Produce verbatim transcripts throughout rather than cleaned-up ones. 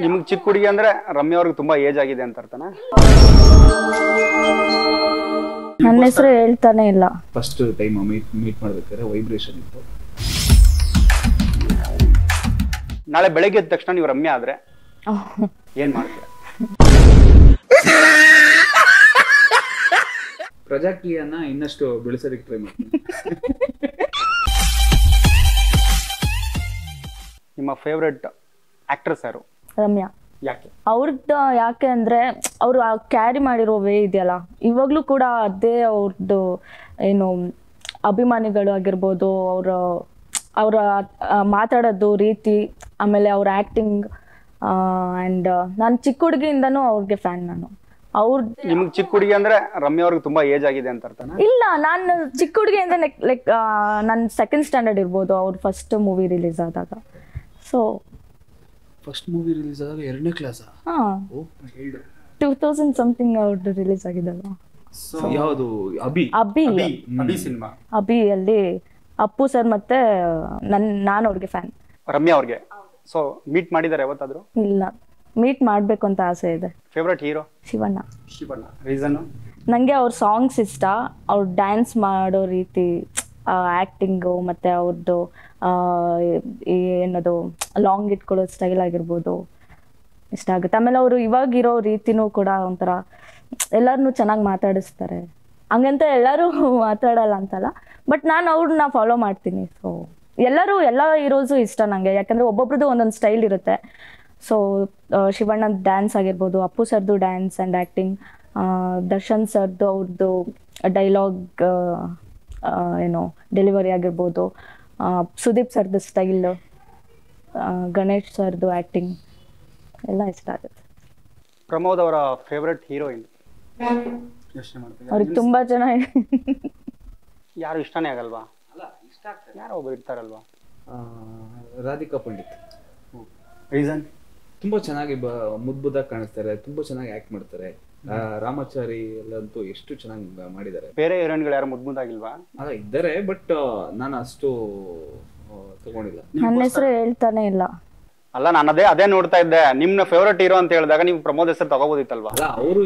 ನಿಮಗೆ ಚಿಕ್ಕ ಹುಡುಗಿ ಅಂದ್ರೆ ರಮ್ಯಾ ಅವರಿಗೆ ತುಂಬಾ ಏಜ್ ಆಗಿದೆ ಅಂತ ಅರ್ಥನಾ? ನನ್ನ ಹೆಸರು ಹೇಳ್ತಾನೆ ಇಲ್ಲ. ಫಸ್ಟ್ ಟೈಮ್ ಮೀಟ್ ಮಾಡಬೇಕಾದ್ರೆ ವೈಬ್ರೇಷನ್ ಇತ್ತು. ನಾಳೆ ಬೆಳಗ್ಗೆ ಎದ್ದ ತಕ್ಷಣ ನೀವು ರಮ್ಯಾ ಆದ್ರೆ ಏನ್ ಮಾಡ್ತೀರಾ? ಪ್ರಜಾಕೀಯನ್ನ ಇನ್ನಷ್ಟು ಬೆಳೆಸೋದಕ್ಕೆ ಟ್ರೈ ಮಾಡ್ತೀನಿ. ನಿಮ್ಮ ಫೇವರೇಟ್ ಆಕ್ಟ್ರೆಸ್ ಯಾರು? ರಮ್ಯಾ. ಯಾಕೆ ಅವ್ರದ್ದು? ಯಾಕೆ ಅಂದ್ರೆ ಅವರು ಕ್ಯಾರಿ ಮಾಡಿರೋ ವೇ ಇದೆಯಲ್ಲ, ಇವಾಗ್ಲೂ ಕೂಡ ಅದೇ ಅವ್ರದ್ದು ಏನು ಅಭಿಮಾನಿಗಳು ಆಗಿರ್ಬೋದು, ಅವ್ರ ಅವ್ರ ಮಾತಾಡೋದು ರೀತಿ, ಆಮೇಲೆ ಅವ್ರ ಆಕ್ಟಿಂಗ್ ಅಂಡ್ ನಾನು ಚಿಕ್ಕ ಹುಡುಗಿಯಿಂದನೂ ಅವ್ರಿಗೆ ಫ್ಯಾನ್. ನಾನು ಅವ್ರ ನಿಮ್ಗೆ ಚಿಕ್ಕ ಹುಡುಗಿ ಅಂದ್ರೆ ರಮ್ಯಾ ಅವ್ರಿಗೆ ತುಂಬಾ ಏಜ್ ಆಗಿದೆ ಅಂತ ಅರ್ಥನಾ? ಇಲ್ಲ, ನಾನು ಚಿಕ್ಕ ಹುಡುಗಿಯಿಂದ ಲೈಕ್ ನನ್ನ ಸೆಕೆಂಡ್ ಸ್ಟ್ಯಾಂಡರ್ಡ್ ಇರ್ಬೋದು ಅವ್ರ ಫಸ್ಟ್ ಮೂವಿ ರಿಲೀಸ್ ಆದಾಗ. ಸೊ ಫಸ್ಟ್ ಮೂವಿ ರಿಲೀಸ್ ಆದಾಗ ಎರಡನೇ ಕ್ಲಾಸಾ? ಹಾ, ಎರಡು ಸಾವಿರ ಸಮಥಿಂಗ್ ಅವ್ರದ್ದು ರಿಲೀಸ್ ಆಗಿದಲ್ಲ. ಸೊ ಯಾವುದು? ಅಭಿ ಅಭಿ ಅಭಿ ಸಿನಿಮಾ. ಅಭಿಯಲ್ಲಿ ಅಪ್ಪು ಸರ್ ಮತ್ತೆ ನನ್ನ ನಾನು ಅವ್ರಿಗೆ ಫ್ಯಾನ್, ರಮ್ಯಾ ಅವ್ರಿಗೆ. ಸೊ ಮೀಟ್ ಮಾಡಿದಾರೆ ಯಾವತ್ತಾದ್ರೂ? ಇಲ್ಲ, ಮೀಟ್ ಮಾಡಬೇಕು ಅಂತ ಆಸೆ ಇದೆ. Favourite hero? Shivanna. Shivanna reason? ನನಗೆ ಅವ್ರ ಸಾಂಗ್ಸ್ ಇಷ್ಟ, ಅವ್ರು ಡ್ಯಾನ್ಸ್ ಮಾಡೋ ರೀತಿ, ಆ್ಯಕ್ಟಿಂಗು, ಮತ್ತು ಅವ್ರದ್ದು ಏನದು ಲಾಂಗ್ ಇಟ್ಕೊಳ್ಳೋ ಸ್ಟೈಲ್ ಆಗಿರ್ಬೋದು ಇಷ್ಟ ಆಗುತ್ತೆ. ಆಮೇಲೆ ಅವರು ಇವಾಗಿರೋ ರೀತಿನೂ ಕೂಡ ಒಂಥರ ಎಲ್ಲರನ್ನೂ ಚೆನ್ನಾಗಿ ಮಾತಾಡಿಸ್ತಾರೆ. ಹಂಗಂತ ಎಲ್ಲರೂ ಮಾತಾಡೋಲ್ಲ ಅಂತಲ್ಲ, ಬಟ್ ನಾನು ಅವ್ರನ್ನ ಫಾಲೋ ಮಾಡ್ತೀನಿ. ಸೊ ಎಲ್ಲರೂ ಎಲ್ಲ ಹೀರೋಸು ಇಷ್ಟ ನನಗೆ, ಯಾಕಂದರೆ ಒಬ್ಬೊಬ್ರದ್ದು ಒಂದೊಂದು ಸ್ಟೈಲ್ ಇರುತ್ತೆ. ಸೊ ಶಿವಣ್ಣನ ಡ್ಯಾನ್ಸ್ ಆಗಿರ್ಬೋದು, ಅಪ್ಪು ಸರ್ದು ಡ್ಯಾನ್ಸ್ ಆ್ಯಂಡ್ ಆ್ಯಕ್ಟಿಂಗ್, ದರ್ಶನ್ ಸರ್ದು ಅವ್ರದ್ದು ಡೈಲಾಗ್ ಏನೋ ಡೆಲಿವರಿ ಆಗಿರ್ಬೋದು, ಸುದೀಪ್ ಸರ್ದು ಸ್ಟೈಲ್, ಗಣೇಶ್ ಸರ್ದು ಆ್ಯಕ್ಟಿಂಗ್ ಎಲ್ಲ ಇಷ್ಟ ಆಗುತ್ತೆ. ಪ್ರಮೋದ್ ಅವರ ಫೇವ್ರೆಟ್ ಹೀರೋಯಿನ್? ಅವ್ರಿಗೆ ತುಂಬ ಜನ ಯಾರು ಇಷ್ಟನೇ ಆಗಲ್ವಾ? ಯಾರೋ ಒಬ್ಬರು ಇರ್ತಾರಲ್ವಾ? ರಾಧಿಕಾ ಪಂಡಿತ್. ರೀಸನ್? ತುಂಬ ಚೆನ್ನಾಗಿ ಬ ಮುದ್ಬುದ್ಧಾಗಿ ಕಾಣಿಸ್ತಾರೆ, ತುಂಬ ಚೆನ್ನಾಗಿ ಆ್ಯಕ್ಟ್ ಮಾಡ್ತಾರೆ. ರಾಮಾಚಾರಿ ಎಲ್ಲಂತೂ ಎಷ್ಟು ಚೆನ್ನಾಗಿ ಮಾಡಿದ್ದಾರೆ. ಬೇರೆ ಹೀರೋಯಿನ್ಗಳು ಯಾರು ಮುದ್ಬುದ್ದಾಗಿಲ್ವಾ? ಅದ ಇದ್ದಾರೆ, ಬಟ್ ನಾನು ಅಷ್ಟು ತಗೊಂಡಿಲ್ಲ. ನನ್ನ ಹೆಸರು ಹೇಳ್ತಾನೆ ಇಲ್ಲ. ಅಲ್ಲ, ನಾನು ಅದೇ ಅದೇ ನೋಡ್ತಾ ಇದ್ದೆ. ನಿಮ್ಮ ಫೇವರೇಟ್ ಹೀರೋ ಅಂತ ಹೇಳಿದಾಗ ನೀವು ಪ್ರಮೋದ್ ಹೆಸರು ತಗೋಬೋದಿತ್ತಲ್ವಾ? ಅಲ್ಲ, ಅವರು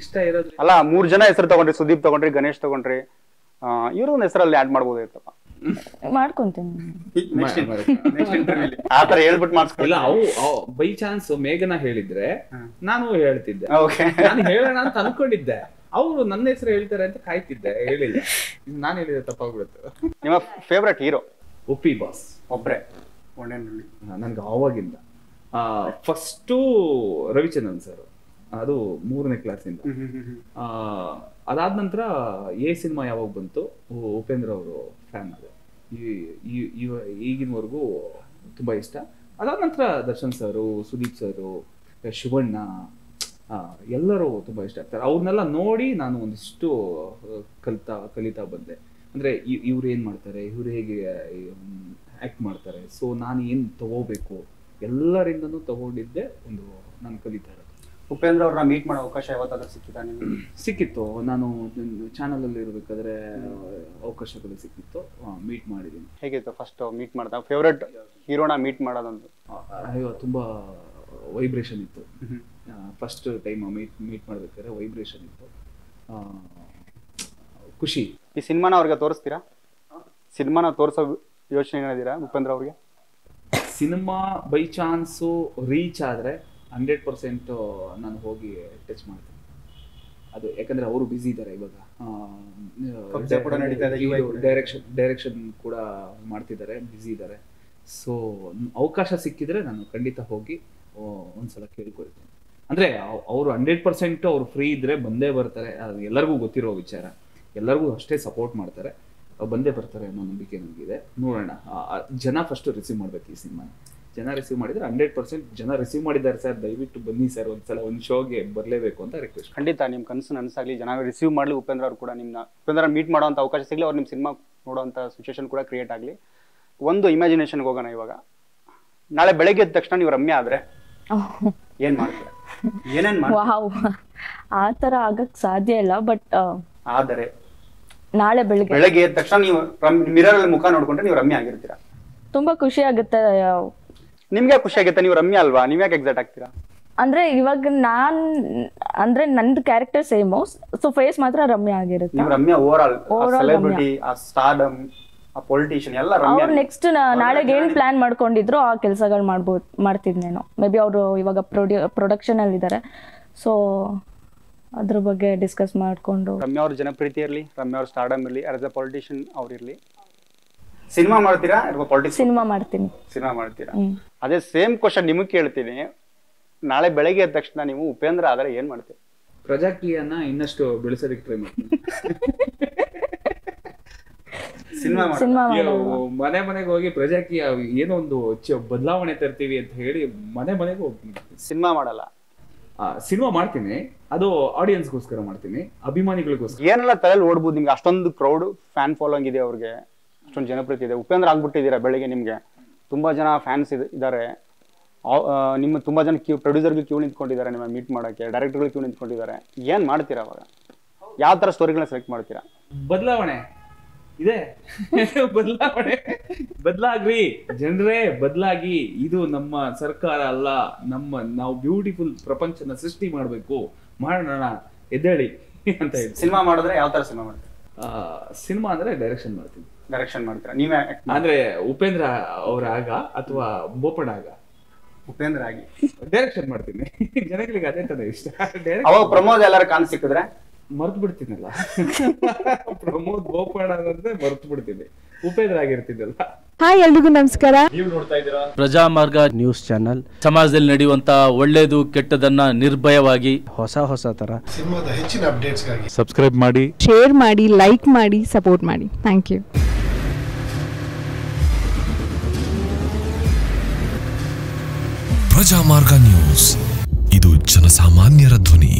ಇಷ್ಟ ಇರೋದು. ಅಲ್ಲ, ಮೂರ್ ಜನ ಹೆಸರು ತಗೊಂಡ್ರಿ, ಸುದೀಪ್ ತಗೊಂಡ್ರಿ, ಗಣೇಶ್ ತಗೊಂಡ್ರಿ, ಇವರು ಒಂದು ಹೆಸರಲ್ಲಿ ಆಡ್ ಮಾಡ್ಬೋದಿತ್ತಪ್ಪ. ಮಾಡ್ಕೊಂತೀನಿ ಆತರ ಹೇಳ್ಬಿಟ್ಟು ಮಾಡಿಸ್ಕೊಳ್ಳಿ. ಬೈ ಚಾನ್ಸ್ ಮೇಘನ ಹೇಳಿದ್ರೆ ನಾನು ಹೇಳ್ತಿದ್ದೆ, ನಾನು ಹೇಳೋಣ ಅಂತ ಅನ್ಕೊಂಡಿದ್ದೆ. ಅವರು ನನ್ನ ಹೆಸರು ಹೇಳ್ತಾರೆ ಅಂತ ಕಾಯ್ತಿದ್ದೆ, ಹೇಳಿಲ್ಲ. ನಾನು ಹೇಳಿದೆ ತಪ್ಪಾಗ್ಬಿಡುತ್ತೆ. ನಿಮ್ಮ ಫೇವ್ರೆಟ್ ಹೀರೋ? ಉಪ್ಪಿ ಬಾಸ್ ಒಬ್ರೆ. ನನ್ಗೆ ಆವಾಗಿಂದ ಫಸ್ಟು ರವಿಚಂದ್ರನ್ ಸರ್, ಅದು ಮೂರನೇ ಕ್ಲಾಸಿಂದ. ಅದಾದ ನಂತರ ಎ ಸಿನಿಮಾ ಯಾವಾಗ ಬಂತು, ಉಪೇಂದ್ರ ಅವರು ಫ್ಯಾನ್ ಅದು ಈಗಿನವರೆಗೂ ತುಂಬ ಇಷ್ಟ. ಅದಾದ ನಂತರ ದರ್ಶನ್ ಸರು, ಸುದೀಪ್ ಸರು, ಶಿವಣ್ಣ ಎಲ್ಲರೂ ತುಂಬ ಇಷ್ಟ ಆಗ್ತಾರೆ. ಅವ್ರನ್ನೆಲ್ಲ ನೋಡಿ ನಾನು ಒಂದಿಷ್ಟು ಕಲಿತಾ ಕಲಿತಾ ಬಂದೆ. ಅಂದರೆ ಇವ್ರು ಏನು ಮಾಡ್ತಾರೆ, ಇವ್ರು ಹೇಗೆ ಆ್ಯಕ್ಟ್ ಮಾಡ್ತಾರೆ, ಸೊ ನಾನು ಏನು ತಗೋಬೇಕು ಎಲ್ಲರಿಂದನೂ ತಗೊಂಡಿದ್ದೆ. ಒಂದು ನಾನು ಕಲಿತಾ ಇರೋದು. ಉಪೇಂದ್ರ ಅವ್ರನ್ನ ಮೀಟ್ ಮಾಡೋ ಅವಕಾಶ ಯಾವತ್ತಾದ್ರೂ ಸಿಕ್ಕಿತಾ ನಿಮಗೆ? ಸಿಕ್ಕಿತ್ತು, ನಾನು ಚಾನಲಲ್ಲಿ ಇರಬೇಕಾದ್ರೆ ಅವಕಾಶಗಳು ಸಿಕ್ಕಿತ್ತು, ಮೀಟ್ ಮಾಡಿದ್ದೀನಿ. ಹೇಗಿತ್ತು ಫಸ್ಟ್ ಮೀಟ್ ಮಾಡಿದಾಗ ಫೇವ್ರೆಟ್ ಹೀರೋನ ಮೀಟ್ ಮಾಡೋದಂತ? ಅಯ್ಯೋ, ತುಂಬ ವೈಬ್ರೇಷನ್ ಇತ್ತು. ಫಸ್ಟ್ ಟೈಮ್ ಮೀಟ್ ಮೀಟ್ ಮಾಡಬೇಕಾದ್ರೆ ವೈಬ್ರೇಷನ್ ಇತ್ತು, ಖುಷಿ. ಈ ಸಿನಿಮಾನ ಅವ್ರಿಗೆ ತೋರಿಸ್ತೀರಾ? ಸಿನಿಮಾನ ತೋರಿಸೋ ಯೋಚನೆ ಏನಿದ್ದೀರಾ ಉಪೇಂದ್ರ ಅವ್ರಿಗೆ? ಸಿನಿಮಾ ಬೈ ಚಾನ್ಸು ರೀಚ್ ಆದರೆ ಹಂಡ್ರೆಡ್ ಪರ್ಸೆಂಟ್ ನಾನು ಹೋಗಿ ಟಚ್ ಮಾಡ್ತೀನಿ. ಅದು ಯಾಕಂದರೆ ಅವರು ಬ್ಯುಸಿ ಇದ್ದಾರೆ ಇವಾಗ, ಡೈರೆಕ್ಷನ್ ಡೈರೆಕ್ಷನ್ ಕೂಡ ಮಾಡ್ತಿದ್ದಾರೆ, ಬ್ಯುಸಿ ಇದ್ದಾರೆ. ಸೊ ಅವಕಾಶ ಸಿಕ್ಕಿದರೆ ನಾನು ಖಂಡಿತ ಹೋಗಿ ಒಂದ್ಸಲ ಕೇಳ್ಕೊಳ್ತೀನಿ. ಅಂದರೆ ಅವರು ಹಂಡ್ರೆಡ್ ಪರ್ಸೆಂಟು ಅವ್ರು ಫ್ರೀ ಇದ್ದರೆ ಬಂದೇ ಬರ್ತಾರೆ. ಅದು ಎಲ್ಲರಿಗೂ ಗೊತ್ತಿರೋ ವಿಚಾರ, ಎಲ್ಲರಿಗೂ ಅಷ್ಟೇ ಸಪೋರ್ಟ್ ಮಾಡ್ತಾರೆ, ಬಂದೇ ಬರ್ತಾರೆ ಅನ್ನೋ ನಂಬಿಕೆ ನನಗಿದೆ. ನೋಡೋಣ, ಜನ ಫಸ್ಟು ರಿಸೀವ್ ಮಾಡಬೇಕು ಈ ಸಿನಿಮಾನ. ಜನ ರಿಸೀವ್ ಮಾಡಿದರೆ ಹಂಡ್ರೆಡ್ ಪರ್ಸೆಂಟ್ ಜನ ರಿಸೀವ್ ಮಾಡಿದ್ದಾರೆ. ಸರ್, ದಯವಿಟ್ಟು ಬನ್ನಿ ಸರ್, ಒಂದ್ಸಲ ಒಂದು ಶೋಗೆ ಬರಲೇಬೇಕು ಅಂತ ರಿಕ್ವೆಸ್ಟ್. ಖಂಡಿತ ನಿಮ್ಮ ಕನಸು ನನಸಾಗಲಿ, ಜನ ರಿಸೀವ್ ಮಾಡಲಿ, ಉಪೇಂದ್ರ ಅವರು ಕೂಡ ನಿಮ್ಮನ್ನ ಉಪೇಂದ್ರ ಮೀಟ್ ಮಾಡೋವಂಥ ಅವಕಾಶ ಸಿಗಲಿ, ಅವ್ರು ನಿಮ್ಮ ಸಿನಿಮಾ ನೋಡೋವಂಥ ಸಿಚುವೇಶನ್ ಕೂಡ ಕ್ರಿಯೇಟ್ ಆಗಲಿ. ಒಂದು ಇಮ್ಯಾಜಿನೇಷನ್ಗೆ ಹೋಗೋಣ ಇವಾಗ. ನಾಳೆ ಬೆಳಗ್ಗೆ ಎದ್ದ ತಕ್ಷಣ ನೀವು ರಮ್ಯಾ ಆದರೆ ಏನು ಮಾಡ್ತೀರಾ? ಏನೇನು ಮಾಡ್ತೀರಾ? ಆ ಥರ ಆಗಕ್ಕೆ ಸಾಧ್ಯ ಇಲ್ಲ, ಬಟ್ ಆದರೆ ನಾಳೆ ಬೆಳಗ್ಗೆ ಬೆಳಗ್ಗೆ ಎದ್ದ ತಕ್ಷಣ ನೀವು ಮಿರರ್ ಅಲ್ಲಿ ಮುಖ ನೋಡ್ಕೊಂಡ್ರೆ ನೀವು ರಮ್ಯಾ ಆಗಿರ್ತೀರಾ? ತುಂಬ ಖುಷಿ ಆಗುತ್ತೆ. ನಿಮಗೆ ಖುಷಿ ಆಗುತ್ತೆ ನೀವು ರಮ್ಯಾ ಅಲ್ವಾ ನೀವು ಯಾಕೆ ಎಕ್ಸೈಟ್ ಆಗ್ತೀರಾ ಅಂದ್ರೆ ಇವಾಗ ನಾನು ಅಂದ್ರೆ ನನ್ನ ಕ್ಯಾರೆಕ್ಟರ್ ಸೇಮ್ ಸೋ ಫೇಸ್ ಮಾತ್ರ ರಮ್ಯಾ ಆಗಿರುತ್ತೆ ನೀವು ರಮ್ಯಾ ಓವರ್ಆಲ್ ಸೆಲೆಬ್ರಿಟಿ ಆ ಸ್ಟಾರ್ಡಮ್ ಆ ಪೊಲಿಟಿಷಿಯನ್ ಎಲ್ಲ ರಮ್ಯಾ ಅವರು ನೆಕ್ಸ್ಟ್ ನಾಳೆಗೆ ಏನು ಪ್ಲಾನ್ ಮಾಡ್ಕೊಂಡಿದ್ರು ಆ ಕೆಲಸಗಳು ಮಾಡಬಹುದು ಮಾಡ್ತಿದ್ದೆ ನಾನು ಮೇಬಿ ಅವರು ಇವಾಗ ಪ್ರೊಡಕ್ಷನ್ ಅಲ್ಲಿ ಇದ್ದಾರೆ ಸೋ ಅದರ ಬಗ್ಗೆ ಡಿಸ್ಕಸ್ ಮಾಡ್ಕೊಂಡು ರಮ್ಯಾ ಅವರ ಜನಪ್ರಿಯತೆ ಇರಲಿ ರಮ್ಯಾ ಅವರ ಸ್ಟಾರ್ಡಮ್ ಇರಲಿ ಆಸ್ ಅ ಪೊಲಿಟಿಷಿಯನ್ ಅವರು ಇರಲಿ ಸಿನಿಮಾ ಮಾಡ್ತೀರಾ ಅಥವಾ ಪೊಲಿಟಿಕ್ಸ್ ಸಿನಿಮಾ ಮಾಡ್ತೀನಿ ಸಿನಿಮಾ ಮಾಡ್ತೀರಾ ಅದೇ ಸೇಮ್ ಕ್ವೆಶ್ಚನ್ ನಿಮಗೆ ಕೇಳ್ತೀನಿ ನಾಳೆ ಬೆಳಗ್ಗೆ ಎದ್ದ ತಕ್ಷಣ ನೀವು ಉಪೇಂದ್ರ ಆದರೆ ಏನು ಮಾಡ್ತೀರಾ ಪ್ರಾಜೆಕ್ಟ್ ಲಿಯನ್ನ ಇನ್ನಷ್ಟು ಬೆಳೆಸೋದಕ್ಕೆ ಟ್ರೈ ಮಾಡ್ತೀನಿ ಸಿನಿಮಾ ಮಾಡ್ತೀನಿ ಮನೆ ಮನೆಗೆ ಹೋಗಿ ಪ್ರಾಜೆಕ್ಟ್ ಲಿಯ ಏನೋ ಒಂದು ಬದಲಾವಣೆ ತರ್ತೀವಿ ಅಂತ ಹೇಳಿ ಮನೆ ಮನೆಗೆ ಹೋಗ್ತೀನಿ ಸಿನಿಮಾ ಮಾಡಲ್ಲ ಸಿನಿಮಾ ಮಾಡ್ತೀನಿ ಅದು ಆಡಿಯನ್ಸ್ ಗೋಸ್ಕರ ಮಾಡ್ತೀನಿ ಅಭಿಮಾನಿಗಳಿಗೋಸ್ಕರ ಏನೆಲ್ಲ ತಲೆಯಲ್ಲಿ ಓಡಬಹುದು ನಿಮಗೆ ಅಷ್ಟೊಂದು ಕ್ರೌಡ್ ಫ್ಯಾನ್ ಫಾಲೋಯಿಂಗ್ ಇದೆ ಅವರಿಗೆ ಅಷ್ಟೊಂದು ಜನಪ್ರಿಯತೆ ಇದೆ ಉಪೇಂದ್ರ ಆಗ್ಬಿಟ್ಟಿದ್ದೀರಾ ಬೆಳಗ್ಗೆ ನಿಮಗೆ ತುಂಬ ಜನ ಫ್ಯಾನ್ಸ್ ಇದ್ದಾರೆ ನಿಮ್ಮ ತುಂಬ ಜನ ಕ್ಯೂ ಪ್ರೊಡ್ಯೂಸರ್ಗಳು ಕ್ಯೂ ನಿಂತ್ಕೊಂಡಿದ್ದಾರೆ ನಿಮ್ಮ ಮೀಟ್ ಮಾಡೋಕ್ಕೆ ಡೈರೆಕ್ಟರ್ಗಳು ಕ್ಯೂ ನಿಂತ್ಕೊಂಡಿದ್ದಾರೆ ಏನು ಮಾಡ್ತೀರಾ ಅವಾಗ ಯಾವ ಥರ ಸ್ಟೋರಿಗಳನ್ನ ಸೆಲೆಕ್ಟ್ ಮಾಡ್ತೀರಾ ಬದಲಾವಣೆ ಇದೆ ಬದಲಾವಣೆ ಬದಲಾಗ್ರಿ ಜನರೇ ಬದಲಾಗಿ ಇದು ನಮ್ಮ ಸರ್ಕಾರ ಅಲ್ಲ ನಮ್ಮ ನಾವು ಬ್ಯೂಟಿಫುಲ್ ಪ್ರಪಂಚನ ಸೃಷ್ಟಿ ಮಾಡಬೇಕು ಮಾಡೋಣ ಎದ್ದೇಳಿ ಅಂತ ಹೇಳಿ ಸಿನಿಮಾ ಮಾಡಿದ್ರೆ ಯಾವ ಥರ ಸಿನಿಮಾ ಮಾಡ್ತೀರಾ ಸಿನಿಮಾ ಅಂದರೆ ಡೈರೆಕ್ಷನ್ ಮಾಡ್ತೀನಿ ಡೈರೆಕ್ಷನ್ ಮಾಡ್ತೀರಾ ನೀವೇ ಅಂದ್ರೆ ಉಪೇಂದ್ರ ಅವ್ರ ಆಗ ಅಥವಾ ಬೋಪಣ್ಣ ಆಗ ಉಪೇಂದ್ರ ಆಗಿ ಡೈರೆಕ್ಷನ್ ಮಾಡ್ತೀನಿ ಜನಗಳಿಗೆ ಅದೇ ತರ ಇಷ್ಟ ಅವಾಗ ಪ್ರಮೋದ್ ಎಲ್ಲರೂ ಕಾಣ ಸಿಕ್ಕಿದ್ರೆ ಮರ್ತು ಬಿಡ್ತೀನಲ್ಲ ಪ್ರಮೋದ್ ಬೋಪಣ್ಣ ಅಂದ್ರೆ ಮರ್ತು ಬಿಡ್ತೀನಿ ಉಪೇಂದ್ರ ಆಗಿರ್ತಿದ್ದಲ್ಲ ಹಾಯ್ ಎಲ್ರಿಗೂ ನಮಸ್ಕಾರ ನೀವು ನೋಡ್ತಾ ಇದ್ದೀರಾ ಪ್ರಜಾಮಾರ್ಗ ನ್ಯೂಸ್ ಚಾನೆಲ್ ಸಮಾಜದಲ್ಲಿ ನಡೆಯುವಂತ ಒಳ್ಳೇದು ಕೆಟ್ಟದನ್ನ ನಿರ್ಭಯವಾಗಿ ಹೊಸ ಹೊಸ ತರ ಸಿನಿಮಾದ ಹೆಚ್ಚಿನ ಅಪ್ಡೇಟ್ಸ್ ಗಾಗಿ ಸಬ್ಸ್ಕ್ರೈಬ್ ಮಾಡಿ ಶೇರ್ ಮಾಡಿ ಲೈಕ್ ಮಾಡಿ ಸಪೋರ್ಟ್ ಮಾಡಿ ಥ್ಯಾಂಕ್ ಯು ಪ್ರಜಾಮಾರ್ಗ ನ್ಯೂಸ್ ಇದು ಜನಸಾಮಾನ್ಯರ ಧ್ವನಿ.